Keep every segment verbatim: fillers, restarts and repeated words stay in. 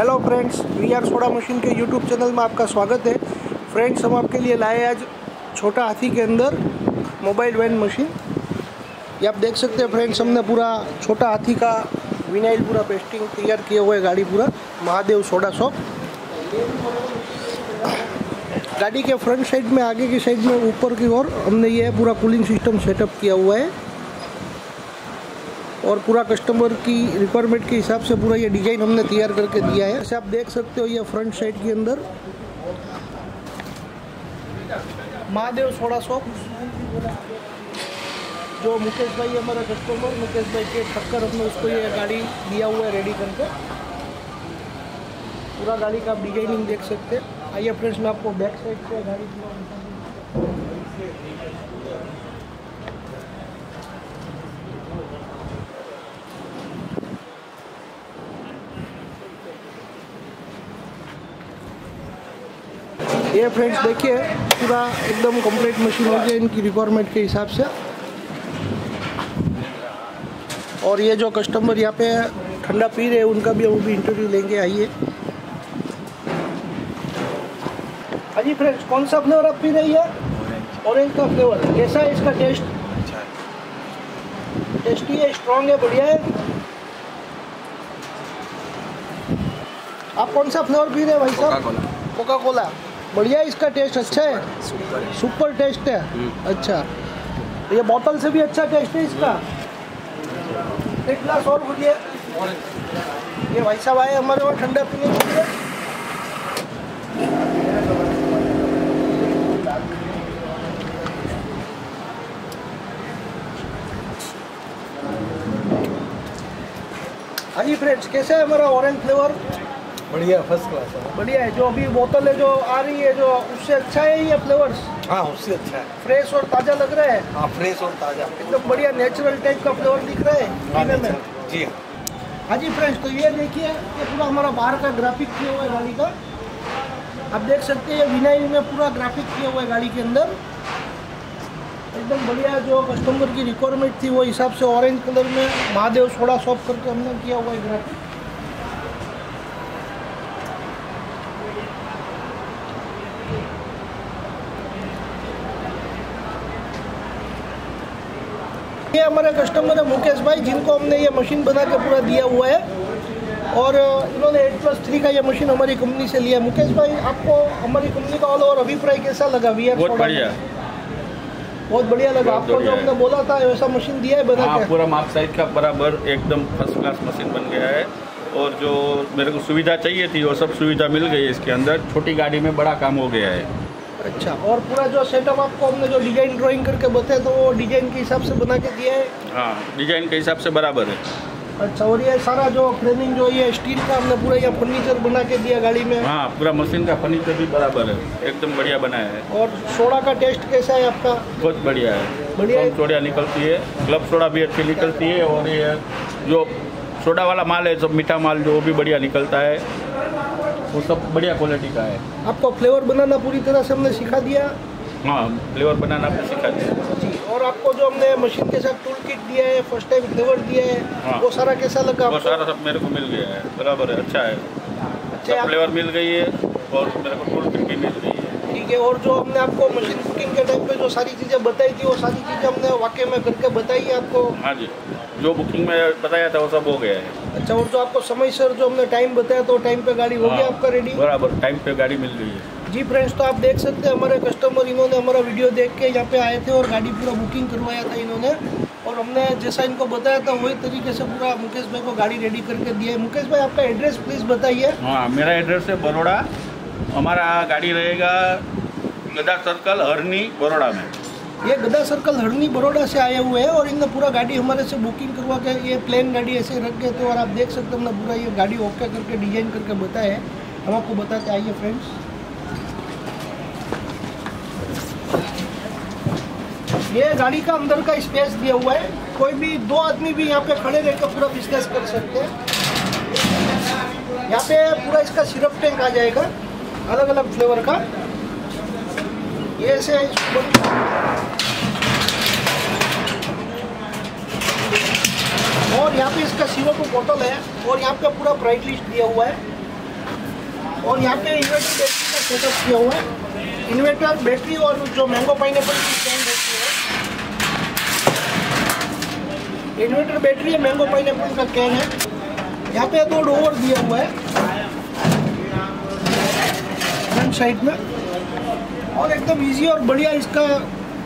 Hello friends, VR soda machine के YouTube channel में आपका स्वागत है। फ्रेंड्स, हम आपके लिए लाए आज छोटा हाथी के अंदर मोबाइल वैन मशीन। ये आप देख सकते हैं फ्रेंड्स, हमने पूरा छोटा हाथी का विनाइल पूरा पेस्टिंग तैयार किए हुए गाड़ी पूरा महादेव सोडा शॉप। गाड़ी के फ्रंट साइड में, आगे की साइड में, ऊपर की ओर हमने ये पूरा कूलिंग सिस्टम सेटअप किया हुआ है और पूरा कस्टमर की रिक्वायरमेंट के हिसाब से पूरा ये डिज़ाइन हमने तैयार करके दिया है। जैसे आप देख सकते हो, ये फ्रंट साइड के अंदर महादेव सोडा शॉप, जो मुकेश भाई हमारा कस्टमर, मुकेश भाई के चक्कर हमने उसको ये गाड़ी दिया हुआ है रेडी करके। पूरा गाड़ी का आप डिजाइनिंग देख सकते हैं। आइए फ्रेंड्स, मैं आपको बैक साइड से गाड़ी ये फ्रेंड्स देखिए, पूरा एकदम कंप्लीट मशीन हो गया इनकी रिक्वायरमेंट के हिसाब से। और ये जो कस्टमर यहाँ पे ठंडा पी रहे हैं उनका भी वो भी इंटरव्यू लेंगे। आइए। हाँ जी फ्रेंड्स, कौन सा फ्लेवर आप पी रही है? ऑरेंज का फ्लेवर। कैसा है इसका टेस्ट? टेस्टी है, स्ट्रॉन्ग है, बढ़िया है। आप कौन सा फ्लेवर पी रहे हैं भाई साहब? Coca Cola. बढ़िया, इसका टेस्ट अच्छा है, सुपर टेस्ट है। अच्छा, ये बोतल से भी अच्छा टेस्ट है इसका। एक ग्लास और बोलिए। ये भाई साहब आए हमारे वहाँ ठंडा पीने के लिए। हाँ जी फ्रेंड्स, कैसा है हमारा ऑरेंज फ्लेवर? बढ़िया, फर्स्ट क्लास है। बढ़िया है। जो अभी बोतल है जो आ रही है, जो उससे अच्छा है ये फ्लेवर्स? हाँ, उससे अच्छा है, फ्रेश और ताज़ा लग रहा है। हाँ, फ्रेश और ताज़ा, एकदम तो बढ़िया नेचुरल टाइप का फ्लेवर दिख रहा है पीने में। जी हाँ। हाँ जी फ्रेंड्स, तो ये देखिए, ये पूरा हमारा बाहर का ग्राफिक किया हुआ है गाड़ी का। आप देख सकते हैं विनाइल में पूरा ग्राफिक किया हुआ है गाड़ी के अंदर, एकदम बढ़िया। जो कस्टमर की रिक्वायरमेंट थी वो हिसाब से ऑरेंज कलर में महादेव सोडा शॉप करके हमने किया हुआ है ग्राफिक। ये हमारे कस्टमर है मुकेश भाई, जिनको हमने ये मशीन बना के पूरा दिया हुआ है और इन्होंने एट प्लस थ्री का ये मशीन हमारी कंपनी से लिया। मुकेश भाई, आपको हमारी कंपनी का ऑल ओवर अभिप्राय कैसा लगा? वीआर बहुत बढ़िया, बहुत बढ़िया लगा। आपको जो हमने बोला था वैसा मशीन दिया है बना के, पूरा माप साइज का बराबर, एकदम फर्स्ट क्लास मशीन बन गया है। और जो मेरे को सुविधा चाहिए थी वो सब सुविधा मिल गई है इसके अंदर। छोटी गाड़ी में बड़ा काम हो गया है। अच्छा, और पूरा जो सेटअप आपको हमने जो डिजाइन ड्राइंग करके बताया तो वो डिजाइन के हिसाब से बना के दिया है। हाँ, डिजाइन के हिसाब से बराबर है। अच्छा, और ये सारा जो फ्रेमिंग जो ये स्टील का हमने पूरा ये फर्नीचर बना के दिया गाड़ी में। हाँ, पूरा मशीन का फर्नीचर भी बराबर है, एकदम बढ़िया बनाया है। और सोडा का टेस्ट कैसा है आपका? बहुत बढ़िया है, बढ़िया सोडा निकलती है, क्लब सोडा भी अच्छी निकलती है। और ये जो सोडा वाला माल है, सब मीठा माल जो भी बढ़िया निकलता है, वो सब बढ़िया क्वालिटी का है। आपको फ्लेवर बनाना पूरी तरह से हमने सिखा दिया। हाँ, फ्लेवर बनाना आपने सिखा दिया जी। और आपको जो हमने मशीन के साथ टूल किट दिया है, फर्स्ट टाइम फ्लेवर दिया है। हाँ, वो सारा कैसा लगा आपको? वो सारा सब मेरे को मिल गया है, बराबर है, अच्छा है। अच्छा, फ्लेवर मिल गई है और मेरे को टूल किट भी मिल गई है। ठीक है। और जो हमने आपको मशीन बुकिंग के टाइम पे जो सारी चीज़ें बताई थी वो सारी चीज़ें हमने वाकई में करके बताई है आपको। हाँ जी, जो बुकिंग में बताया था वो सब हो गया है। अच्छा, और जो आपको समय सर जो हमने टाइम बताया तो टाइम पे गाड़ी हो गई आपका रेडी? बराबर, टाइम पे गाड़ी मिल गई है जी। फ्रेंड्स, तो आप देख सकते हैं हमारे कस्टमर, इन्होंने हमारा वीडियो देख के यहाँ पे आए थे और गाड़ी पूरा बुकिंग करवाया था इन्होंने, और हमने जैसा इनको बताया था वही तरीके से पूरा मुकेश भाई को गाड़ी रेडी करके दिया है। मुकेश भाई, आपका एड्रेस प्लीज़ बताइए। हाँ, मेरा एड्रेस है बड़ौदा, हमारा गाड़ी रहेगा गदा सर्कल हरनी बड़ौदा में। ये गदा सर्कल हरनी बड़ौदा से आए हुए हैं और इनने पूरा गाड़ी हमारे से बुकिंग करवा के ये प्लेन गाड़ी ऐसे रख गए थे और आप देख सकते हैं हमने पूरा ये गाड़ी ओके करके डिजाइन करके बताया है। हम आपको बताते आइए फ्रेंड्स, ये गाड़ी का अंदर का स्पेस दिया हुआ है, कोई भी दो आदमी भी यहाँ पे खड़े रहकर पूरा बिजनेस कर सकते हैं। यहाँ पे पूरा इसका सिरप टैंक आ जाएगा, अलग अलग फ्लेवर का। ये ऐसे और यहाँ पे इसका सीवो को बोतल है और यहाँ पे पूरा प्राइस लिस्ट दिया हुआ है। और यहाँ पे इन्वर्टर बैटरी का सेटअप किया हुआ है। इन्वर्टर बैटरी और जो मैंगो पाइनएप्पल की स्टैंड बैटरी है, इन्वर्टर बैटरी है, मैंगो पाइनएप्पल का कैन है। यहाँ पे दो डोर दिया हुआ है फ्रंट साइड में, और एकदम इजी और बढ़िया इसका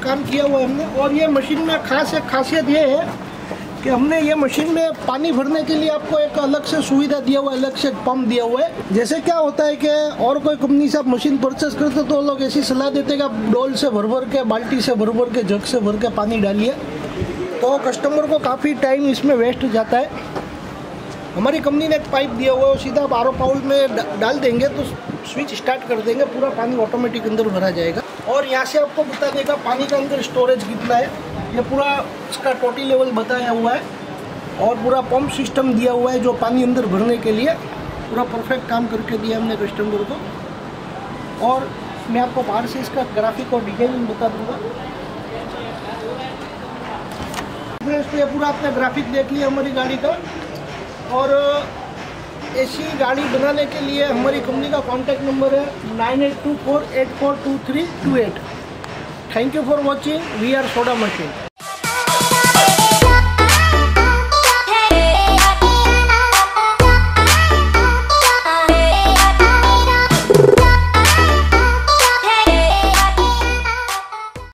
काम किया हुआ है हमने। और ये मशीन में खास एक खासियत ये है कि हमने ये मशीन में पानी भरने के लिए आपको एक अलग से सुविधा दिया हुआ है, अलग से पंप दिया हुआ है। जैसे क्या होता है कि और कोई कंपनी से आप मशीन परचेस करते तो लोग ऐसी सलाह देते कि आप डोल से भर भर के, बाल्टी से भर भर के, जग से भर के पानी डालिए, तो कस्टमर को काफ़ी टाइम इसमें वेस्ट जाता है। हमारी कंपनी ने एक पाइप दिया हुआ है, सीधा आर ओ पाउल में डाल देंगे तो स्विच स्टार्ट कर देंगे, पूरा पानी ऑटोमेटिक अंदर भरा जाएगा। और यहाँ से आपको बता देगा पानी का अंदर स्टोरेज कितना है, ये पूरा इसका टोटी लेवल बताया हुआ है। और पूरा पंप सिस्टम दिया हुआ है जो पानी अंदर भरने के लिए पूरा परफेक्ट काम करके दिया हमने कस्टमर को। और मैं आपको बाहर से इसका ग्राफिक और डिजाइनिंग बता दूंगा। इसमें पूरा आपने ग्राफिक देख लिया हमारी गाड़ी का। और ऐसी गाड़ी बनाने के लिए हमारी कंपनी का कॉन्टैक्ट नंबर है nine eight two four eight four two three two eight. Thank you for watching V R soda machine.